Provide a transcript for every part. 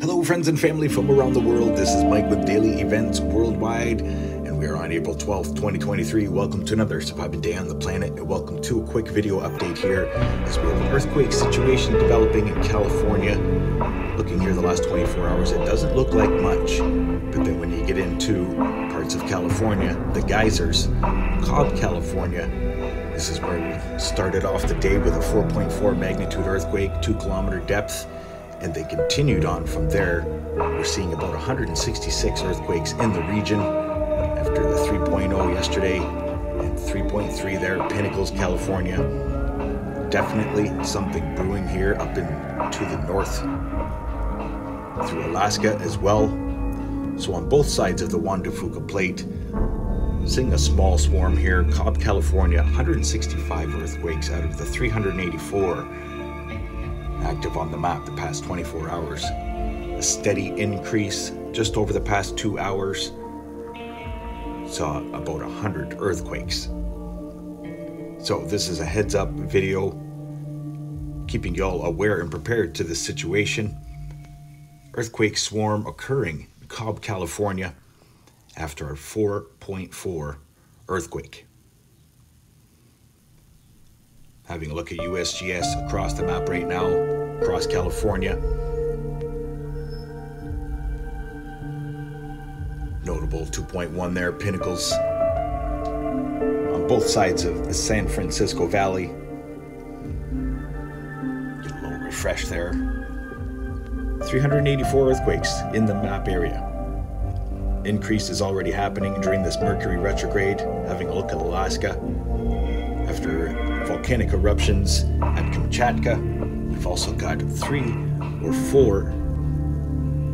Hello friends and family from around the world, this is Mike with Daily Events Worldwide, and we are on April 12th, 2023. Welcome to another surviving day on the planet, and welcome to a quick video update here as we have an earthquake situation developing in California. Looking here the last 24 hours, it doesn't look like much, but then when you get into parts of California, the geysers, Cobb, California, this is where we started off the day with a 4.4 magnitude earthquake, 2-kilometer depth, and they continued on from there. We're seeing about 166 earthquakes in the region after the 3.0 yesterday and 3.3 there, Pinnacles, California. Definitely something brewing here up into the north through Alaska as well. So on both sides of the Juan de Fuca plate, seeing a small swarm here, Cobb, California, 165 earthquakes out of the 384 active on the map the past 24 hours. A steady increase just over the past 2 hours. Saw about 100 earthquakes. So this is a heads up video, keeping y'all aware and prepared to this situation. Earthquake swarm occurring in Cobb, California after a 4.4 earthquake. Having a look at USGS across the map right now, across California. Notable 2.1 there, Pinnacles. On both sides of the San Francisco Valley. Get a little refresh there. 384 earthquakes in the map area. Increase is already happening during this Mercury retrograde. Having a look at Alaska. After volcanic eruptions at Kamchatka, we've also got 3 or 4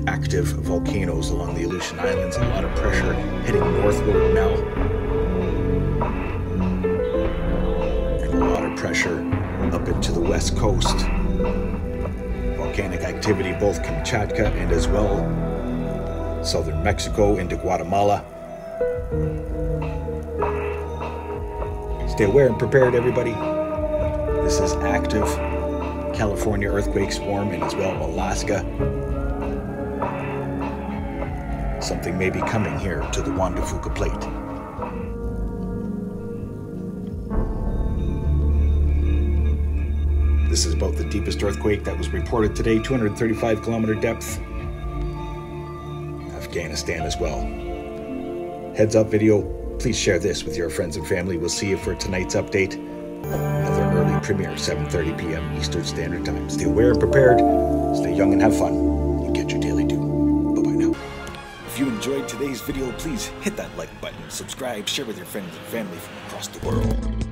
active volcanoes along the Aleutian Islands. A lot of pressure heading northward now, and a lot of pressure up into the west coast. Volcanic activity both Kamchatka and as well southern Mexico into Guatemala. Stay aware and prepared, everybody. This is active California earthquake swarm and as well Alaska. Something may be coming here to the Juan de Fuca plate. This is about the deepest earthquake that was reported today, 235-kilometer depth. Afghanistan as well. Heads up video. Please share this with your friends and family. We'll see you for tonight's update. Another early premiere, 7:30 p.m. Eastern Standard Time. Stay aware and prepared. Stay young and have fun. And get your daily due. Bye-bye now. If you enjoyed today's video, please hit that like button. Subscribe, share with your friends and family from across the world.